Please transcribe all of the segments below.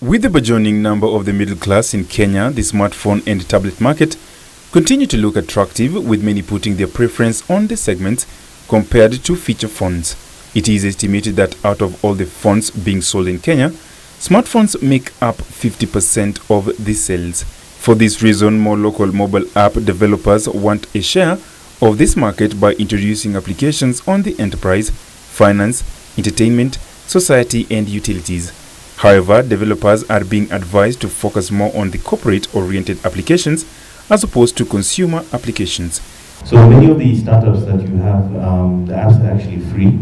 With the burgeoning number of the middle class in Kenya, the smartphone and tablet market continue to look attractive, with many putting their preference on the segment compared to feature phones. It is estimated that out of all the phones being sold in Kenya, smartphones make up 50% of the sales. For this reason, more local mobile app developers want a share of this market by introducing applications on the enterprise, finance, entertainment, society and utilities. However, developers are being advised to focus more on the corporate-oriented applications as opposed to consumer applications. So many of the startups that you have, the apps are actually free,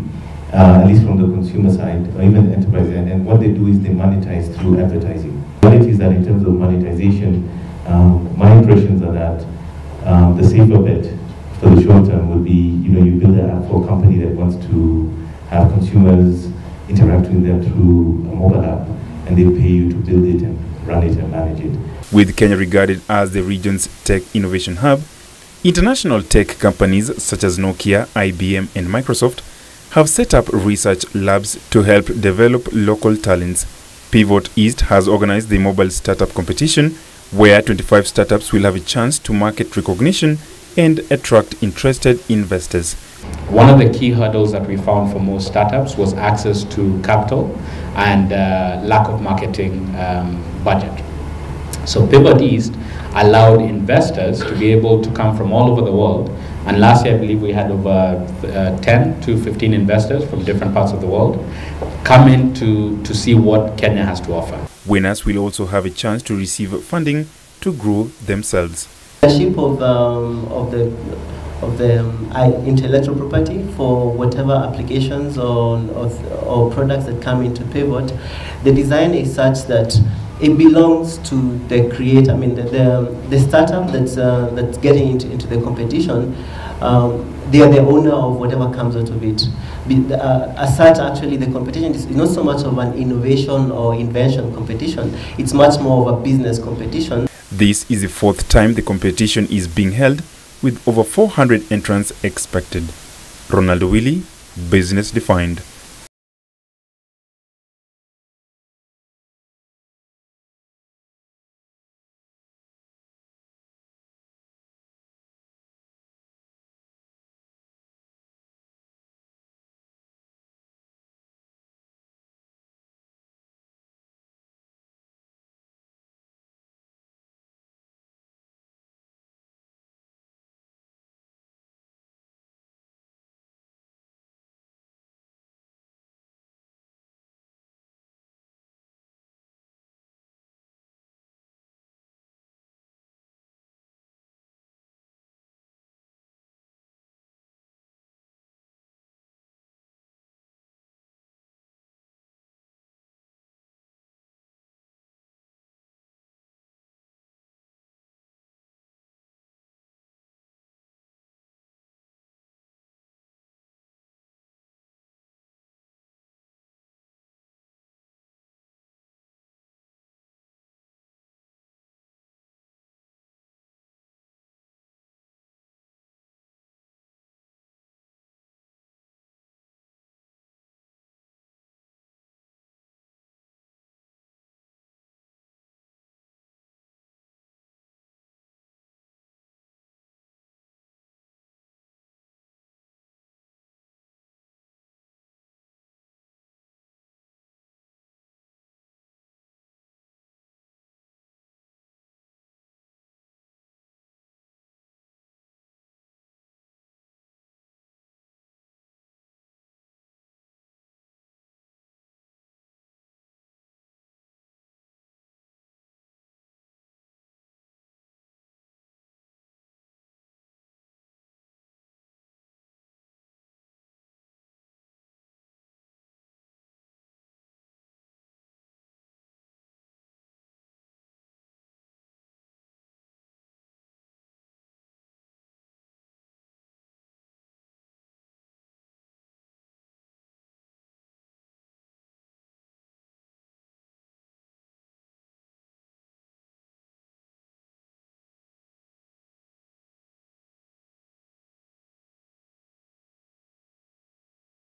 at least from the consumer side or even the enterprise side, and what they do is they monetize through advertising. The reality is that in terms of monetization, my impressions are that the safer bet for the short term would be, you build an app for a company that wants to have consumers interact with them through a mobile app, and they pay you to build it and run it and manage it. With Kenya regarded as the region's tech innovation hub, international tech companies such as Nokia, IBM and Microsoft have set up research labs to help develop local talents. Pivot East has organized the mobile startup competition, where 25 startups will have a chance to market recognition and attract interested investors. One of the key hurdles that we found for most startups was access to capital and lack of marketing budget. So Pivot East allowed investors to be able to come from all over the world, and last year I believe we had over 10 to 15 investors from different parts of the world come in to see what Kenya has to offer. Winners will also have a chance to receive funding to grow themselves. Ownership of the intellectual property for whatever applications or products that come into Pivot, the design is such that it belongs to the creator. I mean, the startup that's getting into the competition, they are the owner of whatever comes out of it. As such, actually, the competition is not so much of an innovation or invention competition. It's much more of a business competition. This is the fourth time the competition is being held, with over 400 entrants expected. Ronald Owili, Business Defined.